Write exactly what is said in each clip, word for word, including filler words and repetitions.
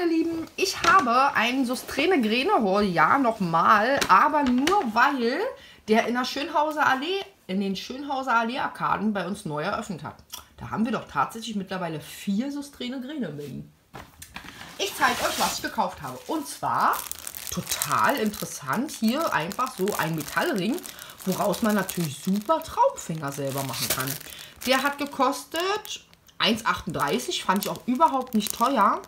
meine Lieben, ich habe einen Søstrene Grene Haul, ja nochmal, aber nur weil der in der Schönhauser Allee, in den Schönhauser Allee-Arkaden bei uns neu eröffnet hat. Da haben wir doch tatsächlich mittlerweile vier Søstrene Grene Mengen. Ich zeige euch, was ich gekauft habe. Und zwar, total interessant, hier einfach so ein Metallring, woraus man natürlich super Traumfinger selber machen kann. Der hat gekostet eins Komma achtunddreißig, fand ich auch überhaupt nicht teuer.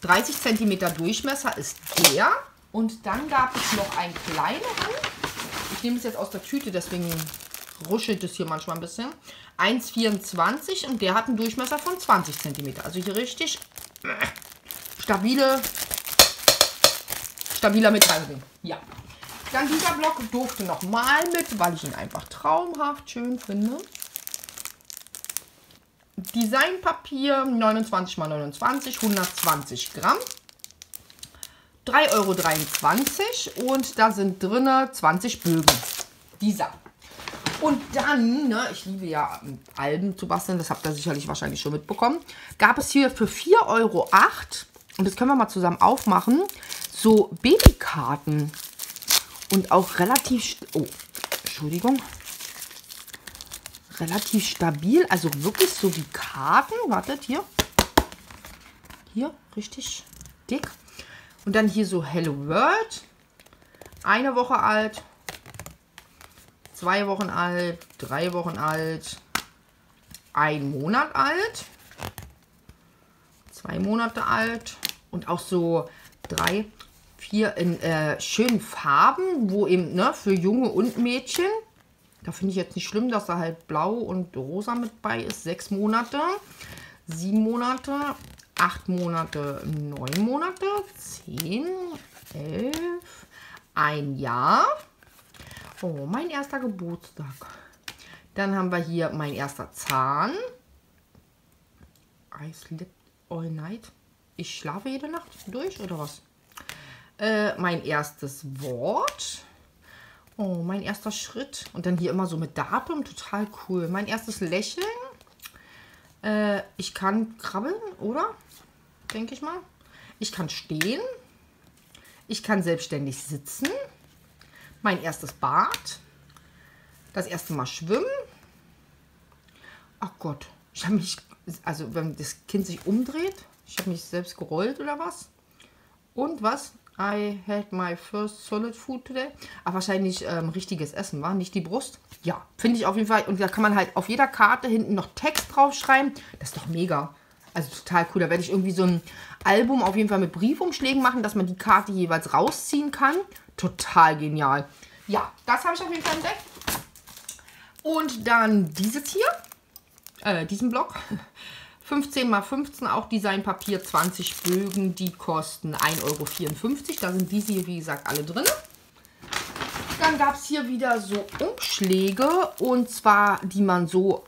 dreißig Zentimeter Durchmesser ist der. Und dann gab es noch einen kleineren. Ich nehme es jetzt aus der Tüte, deswegen ruschelt es hier manchmal ein bisschen. eins Komma vierundzwanzig und der hat einen Durchmesser von zwanzig Zentimeter. Also hier richtig stabile, stabiler Metallring. Ja. Dann dieser Block durfte nochmal mit, weil ich ihn einfach traumhaft schön finde. Designpapier neunundzwanzig mal neunundzwanzig, hundertzwanzig Gramm, drei Euro dreiundzwanzig und da sind drin zwanzig Bögen, dieser. Und dann, ne, ich liebe ja Alben zu basteln, das habt ihr sicherlich wahrscheinlich schon mitbekommen, gab es hier für vier Euro acht, und das können wir mal zusammen aufmachen, so Babykarten und auch relativ, oh, Entschuldigung, relativ stabil, also wirklich so wie Karten, wartet, hier, hier, richtig dick. Und dann hier so Hello World, eine Woche alt, zwei Wochen alt, drei Wochen alt, ein Monat alt, zwei Monate alt und auch so drei, vier in äh, schönen Farben, wo eben, ne, für Junge und Mädchen. Da finde ich jetzt nicht schlimm, dass da halt blau und rosa mit bei ist. Sechs Monate, sieben Monate, acht Monate, neun Monate, zehn, elf, ein Jahr. Oh, mein erster Geburtstag. Dann haben wir hier mein erster Zahn. I sleep all night. Ich schlafe jede Nacht durch, oder was? Äh, mein erstes Wort. Oh, mein erster Schritt. Und dann hier immer so mit Datum. Total cool. Mein erstes Lächeln. Äh, ich kann krabbeln, oder? Denke ich mal. Ich kann stehen. Ich kann selbstständig sitzen. Mein erstes Bad. Das erste Mal schwimmen. Ach Gott. Ich habe mich, also wenn das Kind sich umdreht. Ich habe mich selbst gerollt, oder was? Und was? I had my first solid food today. Aber wahrscheinlich ähm, richtiges Essen, war nicht die Brust. Ja, finde ich auf jeden Fall. Und da kann man halt auf jeder Karte hinten noch Text draufschreiben. Das ist doch mega. Also total cool. Da werde ich irgendwie so ein Album auf jeden Fall mit Briefumschlägen machen, dass man die Karte jeweils rausziehen kann. Total genial. Ja, das habe ich auf jeden Fall entdeckt. Und dann dieses hier. Äh, diesen Block. fünfzehn mal fünfzehn, auch Designpapier, zwanzig Bögen, die kosten ein Euro vierundfünfzig. Da sind diese hier, wie gesagt, alle drin. Dann gab es hier wieder so Umschläge, und zwar, die man so,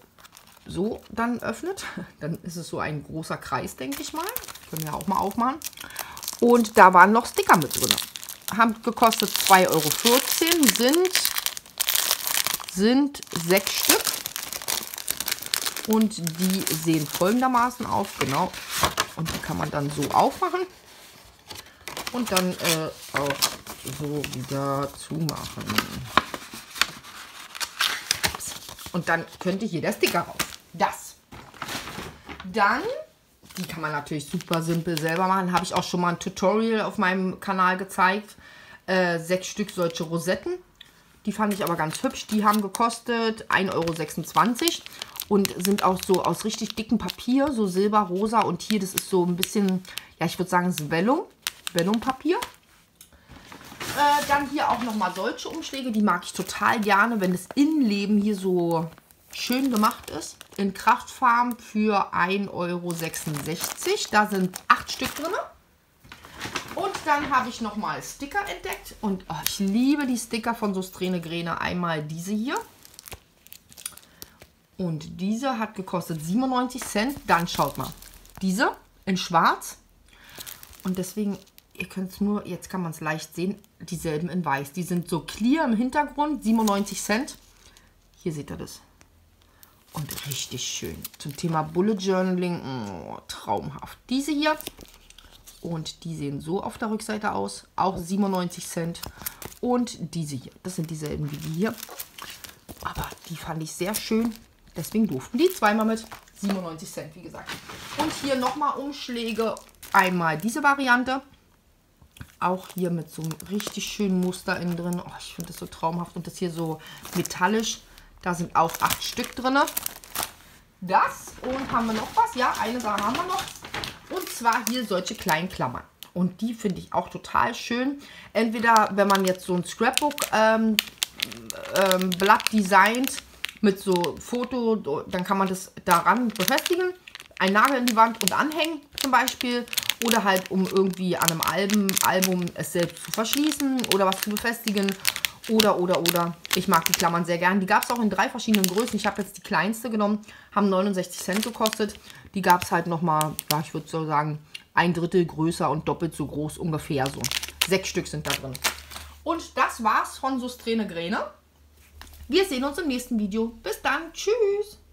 so dann öffnet. Dann ist es so ein großer Kreis, denke ich mal. Können wir auch mal aufmachen. Und da waren noch Sticker mit drin. Haben gekostet zwei Euro vierzehn, sind, sind sechs Stück. Und die sehen folgendermaßen aus, genau. Und die kann man dann so aufmachen und dann äh, auch so wieder zumachen. Und dann könnte hier der Sticker raus. Das. Dann, die kann man natürlich super simpel selber machen. Habe ich auch schon mal ein Tutorial auf meinem Kanal gezeigt. Äh, sechs Stück solche Rosetten. Die fand ich aber ganz hübsch. Die haben gekostet ein Euro sechsundzwanzig. Und sind auch so aus richtig dickem Papier, so silber, rosa. Und hier, das ist so ein bisschen, ja, ich würde sagen, es ist Vellum, Vellum-Papier. Äh, dann hier auch nochmal solche Umschläge, die mag ich total gerne, wenn das Innenleben hier so schön gemacht ist. In Kraftfarben für ein Euro sechsundsechzig. Da sind acht Stück drin. Und dann habe ich nochmal Sticker entdeckt. Und oh, ich liebe die Sticker von Søstrene Grene. Einmal diese hier. Und diese hat gekostet siebenundneunzig Cent. Dann schaut mal. Diese in schwarz. Und deswegen, ihr könnt es nur, jetzt kann man es leicht sehen, dieselben in weiß. Die sind so clear im Hintergrund, siebenundneunzig Cent. Hier seht ihr das. Und richtig schön. Zum Thema Bullet Journaling, oh, traumhaft. Diese hier. Und die sehen so auf der Rückseite aus. Auch siebenundneunzig Cent. Und diese hier. Das sind dieselben wie die hier. Aber die fand ich sehr schön. Deswegen durften die zweimal mit siebenundneunzig Cent, wie gesagt. Und hier nochmal Umschläge. Einmal diese Variante. Auch hier mit so einem richtig schönen Muster innen drin. Oh, ich finde das so traumhaft. Und das hier so metallisch. Da sind auch acht Stück drin. Das. Und haben wir noch was? Ja, eine Sache haben wir noch. Und zwar hier solche kleinen Klammern. Und die finde ich auch total schön. Entweder, wenn man jetzt so ein Scrapbook-Blatt ähm, ähm, designt mit so Foto, dann kann man das daran befestigen. Ein Nagel in die Wand und anhängen zum Beispiel. Oder halt, um irgendwie an einem Album, Album es selbst zu verschließen oder was zu befestigen. Oder, oder, oder. Ich mag die Klammern sehr gern. Die gab es auch in drei verschiedenen Größen. Ich habe jetzt die kleinste genommen. Haben neunundsechzig Cent gekostet. Die gab es halt nochmal, ja, ich würde so sagen, ein Drittel größer und doppelt so groß ungefähr so. Sechs Stück sind da drin. Und das war's von Søstrene Grene. Wir sehen uns im nächsten Video. Bis dann. Tschüss.